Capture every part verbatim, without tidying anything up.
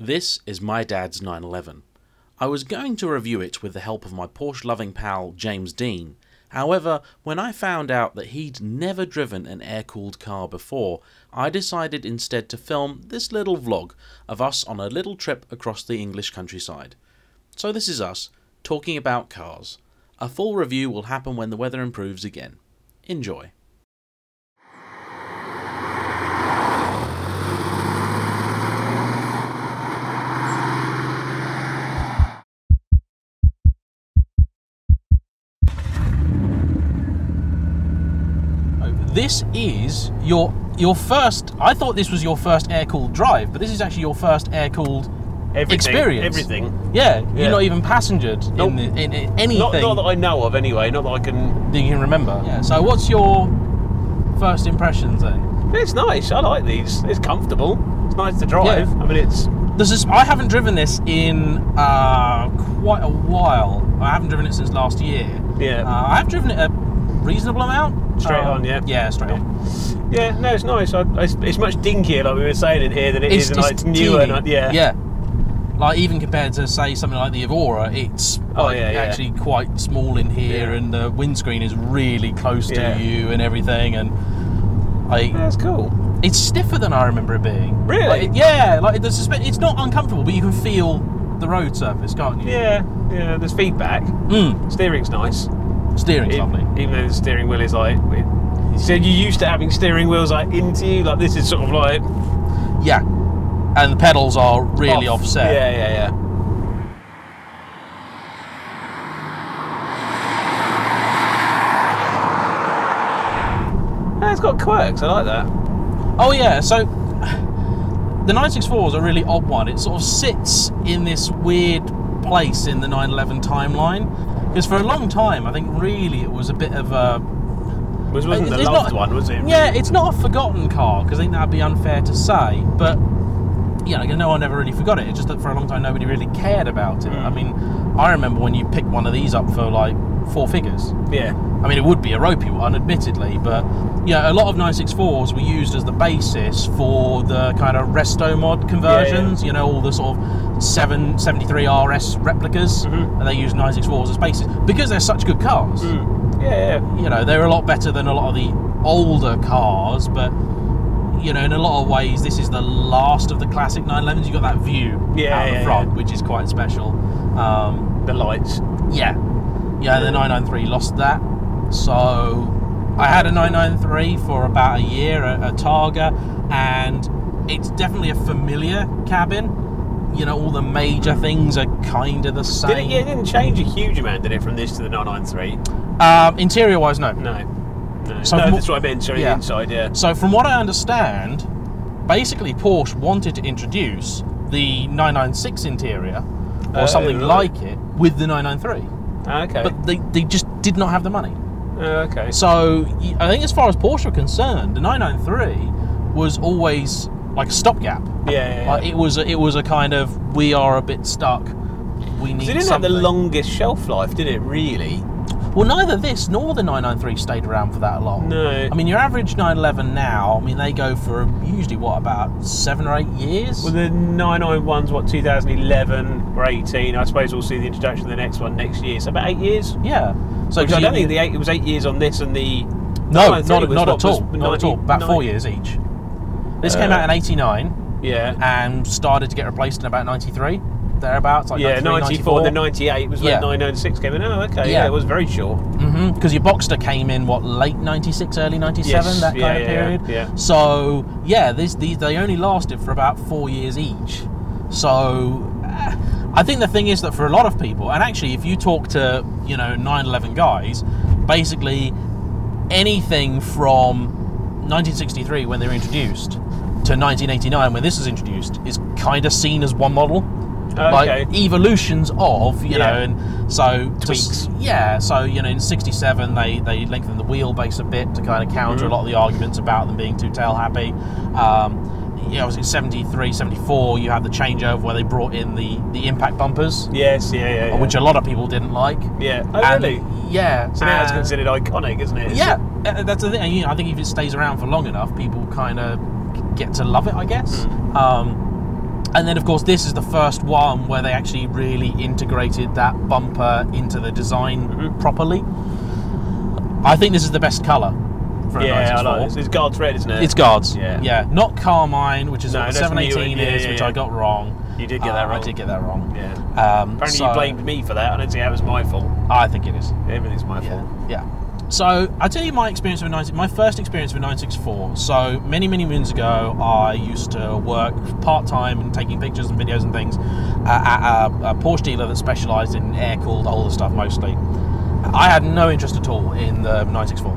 This is my dad's nine eleven. I was going to review it with the help of my Porsche-loving pal James Dean. However, when I found out that he'd never driven an air-cooled car before, I decided instead to film this little vlog of us on a little trip across the English countryside. So this is us, talking about cars. A full review will happen when the weather improves again. Enjoy. This is your your first, I thought this was your first air-cooled drive, but this is actually your first air-cooled experience. Everything. Yeah, yeah, you're not even passengered nope. in, the, in, in anything. Not, not that I know of anyway, not that I can... That you can remember. Yeah, so what's your first impressions then? It's nice, I like these. It's comfortable, it's nice to drive. Yeah. I mean, it's... This is, I haven't driven this in uh, quite a while. I haven't driven it since last year. Yeah. Uh, I have driven it a reasonable amount. Straight um, on, yeah. Yeah, straight yeah. on. Yeah, no, it's nice. I, it's, it's much dinkier, like we were saying in here, than it it's, is, and it's, like, it's newer. And, yeah. Yeah. Like, even compared to, say, something like the Evora, it's oh, like, yeah, yeah. actually quite small in here, yeah. and the windscreen is really close yeah. to you and everything. And like, yeah, that's cool. It's stiffer than I remember it being. Really? Like, yeah, like the suspension, it's not uncomfortable, but you can feel the road surface, can't you? Yeah, yeah, there's feedback. Mm. Steering's nice. Steering's it, lovely. Even though the steering wheel is like, it, so you're used to having steering wheels like into you, like this is sort of like... Yeah, and the pedals are really off. offset. Yeah, yeah, yeah. Yeah, it's got quirks, I like that. Oh yeah, so the nine sixty-four is a really odd one. It sort of sits in this weird place in the nine eleven timeline. Because for a long time, I think really it was a bit of a... It wasn't the loved one, was it? Yeah, it's not a forgotten car, because I think that'd be unfair to say, but, you know, no one ever really forgot it. It's just that for a long time nobody really cared about it. Mm. I mean, I remember when you picked one of these up for, like, four figures. Yeah. I mean, it would be a ropey one, admittedly, but, you know, a lot of nine sixty-fours were used as the basis for the kind of resto mod conversions, yeah, yeah. you know, all the sort of... seven seventy-three R S replicas, mm-hmm. and they use nine sixty-fours as bases because they're such good cars. Mm. Yeah, yeah, you know, they're a lot better than a lot of the older cars, but you know, in a lot of ways, this is the last of the classic nine elevens. You've got that view yeah, out yeah, the front, yeah. which is quite special. Um, the lights, yeah, yeah. The nine ninety-three lost that, so I had a nine ninety-three for about a year, a, a Targa, and it's definitely a familiar cabin. You know, all the major things are kind of the same. Did it, yeah, it didn't change a huge amount, did it, from this to the nine ninety-three? Um, Interior-wise, no. No. No, so no that's what I meant, sorry, yeah. the inside, yeah. So from what I understand, basically Porsche wanted to introduce the nine ninety-six interior, or uh, something right. like it, with the nine ninety-three. Uh, okay. But they, they just did not have the money. Uh, okay. So I think as far as Porsche were concerned, the nine ninety-three was always... like a stopgap. Yeah, yeah, yeah. Like it was. A, it was a kind of we are a bit stuck. We need. It didn't something. have the longest shelf life, did it? Really? Well, neither this nor the nine ninety-three stayed around for that long. No. I mean, your average nine eleven now. I mean, they go for usually what about seven or eight years. Well, the nine ninety-one's what two thousand eleven or eighteen. I suppose we'll see the introduction of the next one next year. So about eight years. Yeah. So I don't think the eight. It was eight years on this and the. No, not, not what, at all. ninety, not at all. About ninety, four years each. This uh, came out in eighty-nine, yeah, and started to get replaced in about ninety-three, thereabouts. Like yeah, ninety-four, then ninety-eight was when yeah. nine ninety-six came in. Oh, okay, yeah, yeah it was very short. Mm-hmm. Because your Boxster came in what late ninety-six, early ninety-seven, yes. that yeah, kind of yeah, period. Yeah. yeah. So yeah, these these they only lasted for about four years each. So uh, I think the thing is that for a lot of people, and actually if you talk to you know nine eleven guys, basically anything from nineteen sixty-three when they were introduced to nineteen eighty-nine when this was introduced is kind of seen as one model, okay. like evolutions of you yeah. know, and so tweaks. To, yeah, so you know, in sixty-seven they they lengthened the wheelbase a bit to kind of counter mm-hmm. a lot of the arguments about them being too tail happy. Um, yeah, I was in seventy-three, seventy-four. You had the changeover where they brought in the the impact bumpers. Yes, yeah, yeah, yeah. which a lot of people didn't like. Yeah, oh, and, really? Yeah. So now it's considered iconic, isn't it? Yeah. That's the thing. You know, I think if it stays around for long enough, people kind of get to love it, I guess. Mm. Um, And then of course this is the first one where they actually really integrated that bumper into the design mm-hmm. properly. I think this is the best colour. Yeah, I like it. It's Guards Red, isn't it? It's Guards. Yeah. Yeah. Not Carmine, which is no, what the seven eighteen is, yeah, yeah. which I got wrong. You did get uh, that wrong. I did get that wrong. Yeah. Um, Apparently so, you blamed me for that. I don't think that was my fault. I think it is. Everything's my yeah. fault. Yeah. So I'll tell you my experience with nine, my first experience with nine six four. So many, many moons ago, I used to work part-time and taking pictures and videos and things uh, at a, a Porsche dealer that specialised in air-cooled older stuff mostly. I had no interest at all in the nine six four.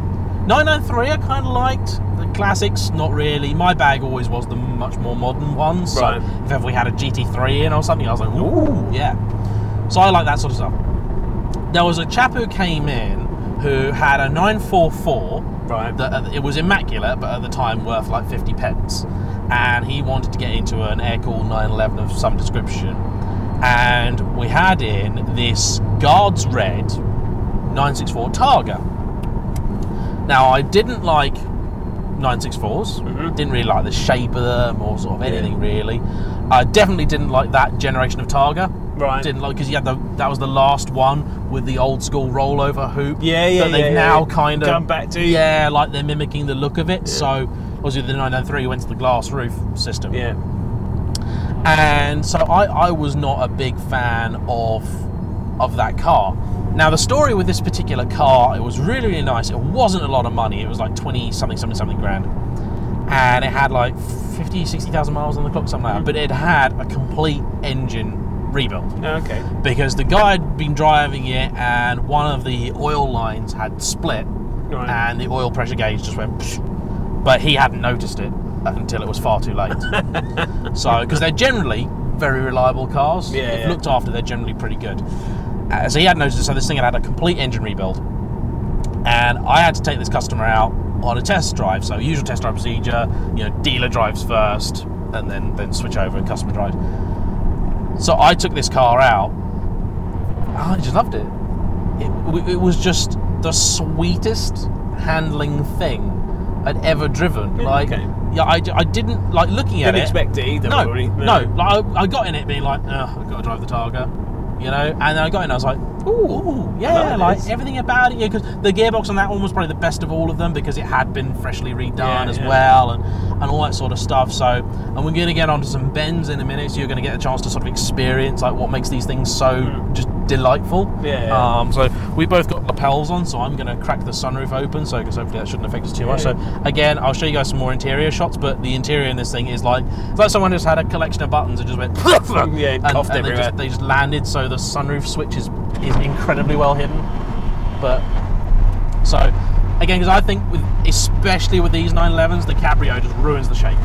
nine nine three I kind of liked. The classics, not really. My bag always was the much more modern ones. Right. So if ever we had a G T three in or something, I was like, ooh, yeah. So I like that sort of stuff. There was a chap who came in who had a nine four four. Right. That, it was immaculate, but at the time worth like fifty pence. And he wanted to get into an air-cooled nine eleven of some description. And we had in this Guards Red nine six four Targa. Now, I didn't like nine sixty-fours, mm-hmm. didn't really like the shape of them or sort of anything yeah. really. I definitely didn't like that generation of Targa. Right. Didn't like, because you had the, that was the last one with the old school rollover hoop. Yeah, yeah, that they've yeah, now yeah. kind of come back to. Yeah, like they're mimicking the look of it. Yeah. So, obviously, the nine nine three went to the glass roof system. Yeah. And so, I, I was not a big fan of of that car. Now the story with this particular car, it was really, really nice. It wasn't a lot of money. It was like twenty something something something grand, and it had like fifty sixty thousand miles on the clock, something like that. But it had a complete engine rebuild. Okay. Because the guy had been driving it, and one of the oil lines had split, right. and the oil pressure gauge just went. Psh, but he hadn't noticed it until it was far too late. So, because they're generally very reliable cars. Yeah. If yeah. looked after, they're generally pretty good. Uh, so he had noticed, so this thing had had a complete engine rebuild, and I had to take this customer out on a test drive. So usual test drive procedure, you know, dealer drives first, and then then switch over and customer drives. So I took this car out. I just loved it. It, it was just the sweetest handling thing I'd ever driven. Yeah, like, okay. yeah, I, I didn't like looking at didn't it. Didn't expect it either. No, really. no. no. Like, I, I got in it being like, oh, I've got to drive the Targa. You know, and then I got in, I was like, ooh, yeah, like this. Everything about it. Because yeah, the gearbox on that one was probably the best of all of them, because it had been freshly redone yeah, as yeah. well, and, and all that sort of stuff. So, and we're going to get onto some bends in a minute, so you're going to get a chance to sort of experience like what makes these things so mm. just delightful. Yeah. yeah. Um, so we both got lapels on, so I'm going to crack the sunroof open, so because hopefully that shouldn't affect us too yeah. much. So again, I'll show you guys some more interior shots, but the interior in this thing is like it's like someone just had a collection of buttons and just went yeah, and, coughed and everywhere. They just, they just landed. So the sunroof switch is, is incredibly well hidden. But so again, because I think with especially with these nine elevens, the cabrio just ruins the shape.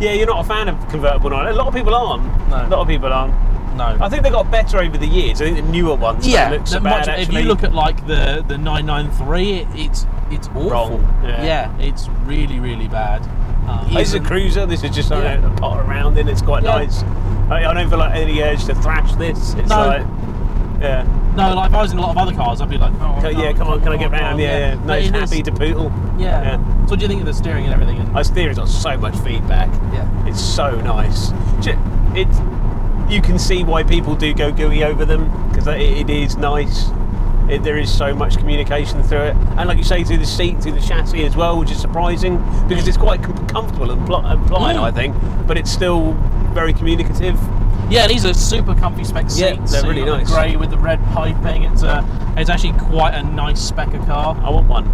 Yeah, you're not a fan of convertible nine. A lot of people aren't. No. A lot of people aren't. No. I think they got better over the years. I think the newer ones. Yeah. Look so bad, much, if you look at like the the nine nine three, it, it's it's awful. Yeah. yeah, it's really really bad. Um, this is a cruiser. This is just yeah. know, a pot around in. It's quite yeah. nice. I don't feel like any urge to thrash this. It's no. like, yeah. No, like if I was in a lot of other cars, I'd be like, oh, can, no, yeah, come on, can I get round? Yeah, yeah. yeah. No, it's happy to poodle. Yeah. yeah. So what do you think of the steering and everything? My steering's got so much feedback. Yeah. It's so nice. It's, you can see why people do go gooey over them, because it, it is nice. It, there is so much communication through it, and like you say, through the seat, through the chassis as well, which is surprising because it's quite com comfortable and pliant, mm. I think, but it's still very communicative. Yeah, these are super comfy spec seats. Yeah, they're so really nice. The grey with the red piping. It's a, it's actually quite a nice spec of car. I want one.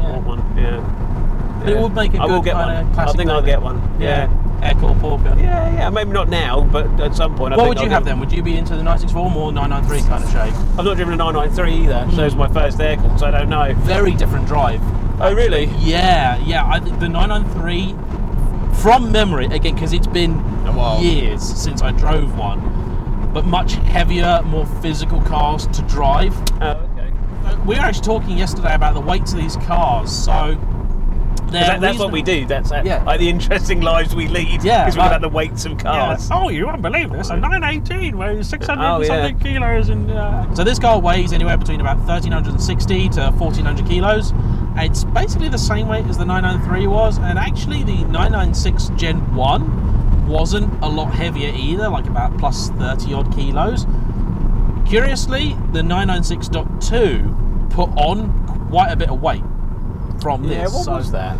Yeah. I want one. Yeah. But yeah. It would make a good I will get one. Classic. I think I'll get one. Yeah. yeah. Echo Porker. Yeah, yeah, maybe not now, but at some point. I what think would you I'll have then? Would you be into the nine six four or nine nine three kind of shape? I've not driven a nine nine three either, mm. so it's my first aircon, so I don't know. Very different drive. Oh, really? Yeah, yeah. I think the nine nine three, from memory, again, because it's been wow. years since I drove one, but much heavier, more physical cars to drive. Oh, okay. We were actually talking yesterday about the weights of these cars, so. That, that's what we do. That's that, yeah. like the interesting lives we lead. Yeah, because we've got the weights of cars. Yeah. Oh, you won't believe this! A nine eighteen weighs six hundred oh, and something yeah. kilos, and uh... so this car weighs anywhere between about thirteen sixty to fourteen hundred kilos. It's basically the same weight as the nine nine three was, and actually the nine nine six Gen One wasn't a lot heavier either, like about plus thirty odd kilos. Curiously, the nine ninety-six point two put on quite a bit of weight from yeah, this. Yeah, what so, was that?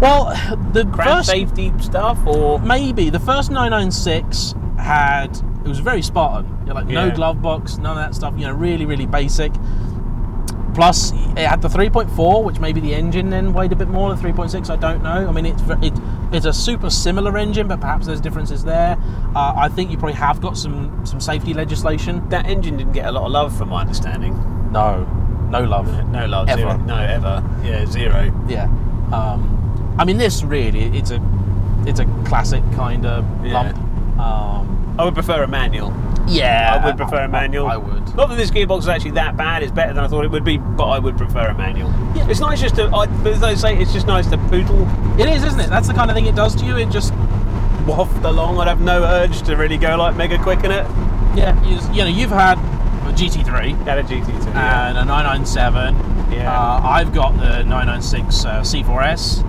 Well, the Crash first... safety stuff, or...? Maybe. The first nine ninety-six had... It was very Spartan. You know, like yeah. no glove box, none of that stuff. You know, really, really basic. Plus, it had the three point four, which maybe the engine then weighed a bit more. The three point six, I don't know. I mean, it's it, it's a super similar engine, but perhaps there's differences there. Uh, I think you probably have got some some safety legislation. That engine didn't get a lot of love, from my understanding. No, no love, no love, ever, zero. no ever, yeah, zero. Yeah. Um, I mean, this really, it's a it's a classic kind of lump. Yeah. Um, I would prefer a manual. Yeah, I would prefer a manual. I would. Not that this gearbox is actually that bad. It's better than I thought it would be, but I would prefer a manual. Yeah. It's nice just to, I, as I say, it's just nice to poodle. It is, isn't it? That's the kind of thing it does to you. It just waft along. I'd have no urge to really go like mega quick in it. Yeah, you, just, you know, you've had a G T three. Had a G T three. And yeah. a nine ninety-seven. Yeah. Uh, I've got the nine ninety-six uh, C four S,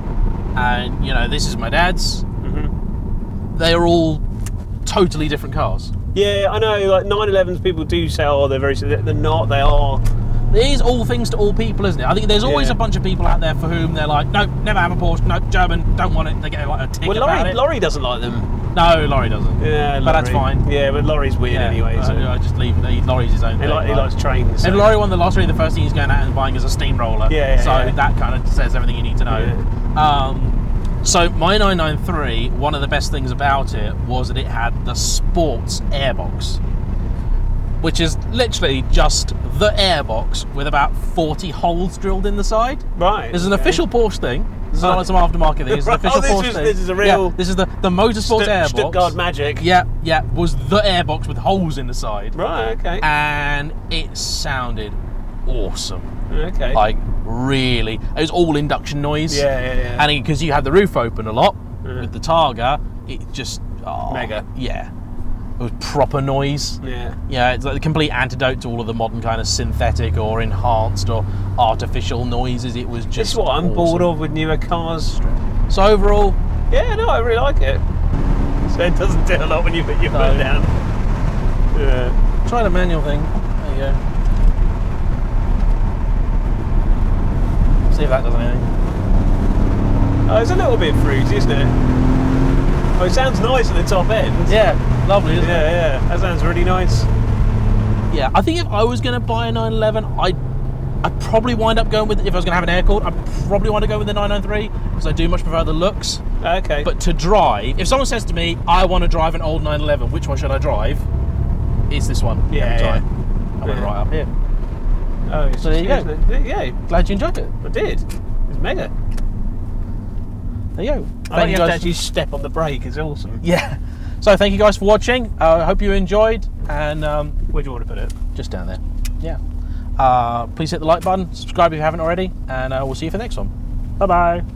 and you know, this is my dad's. Mm-hmm. They are all totally different cars. Yeah, I know, like nine elevens people do say, oh, they're very, they're not, they are. It is all things to all people, isn't it? I think there's always yeah. a bunch of people out there for whom they're like, nope, never have a Porsche, nope, German, don't want it, they get like a tick well, Laurie, about it. Laurie doesn't like them. No, Laurie doesn't. Yeah, Laurie. But that's fine. Yeah, but Laurie's weird yeah, anyway. So. I, I just leave, Laurie's his own thing. Like, he likes trains. So. If Laurie won the lottery, the first thing he's going out and buying is a steamroller. Yeah, yeah So yeah. that kind of says everything you need to know. Yeah. Um, So my nine ninety-three, one of the best things about it was that it had the sports airbox, which is literally just the airbox with about forty holes drilled in the side. Right. This is an okay. official Porsche thing. This is not like some aftermarket thing. It's an official oh, this Porsche is, thing. This is a real... Yeah, this is the, the Motorsport Airbox. Stuttgart magic. Yeah, yeah. Was the airbox with holes in the side. Right, okay. And it sounded awesome. Okay. Like, really, it was all induction noise. Yeah, yeah, yeah. And because you had the roof open a lot yeah. with the Targa, it just oh, mega. Yeah, it was proper noise. Yeah, yeah. It's like the complete antidote to all of the modern kind of synthetic or enhanced or artificial noises. It was just. This is what awesome. I'm bored of with newer cars. So overall, yeah, no, I really like it. So it doesn't do a lot when you put your no. foot down. Yeah. Try the manual thing. There you go. See if that does anything. Oh, it's a little bit fruity, isn't it? Oh, it sounds nice at the top end. Yeah, lovely, isn't yeah, it? Yeah, yeah. That sounds really nice. Yeah, I think if I was going to buy a nine eleven, I'd, I'd probably wind up going with, if I was going to have an air-cooled, I'd probably want to go with the nine ninety-three, because I do much prefer the looks. Okay. But to drive, if someone says to me, I want to drive an old nine eleven, which one should I drive? It's this one. Yeah, every time. Yeah. I went yeah. right up here. Oh, so there you go. Yeah, glad you enjoyed it. I did. It's mega. There you go. I like you have to actually step on the brake. It's awesome. Yeah. So thank you guys for watching. I uh, hope you enjoyed. And um, where do you want to put it? Just down there. Yeah. Uh, please hit the like button. Subscribe if you haven't already. And uh, we'll see you for the next one. Bye bye.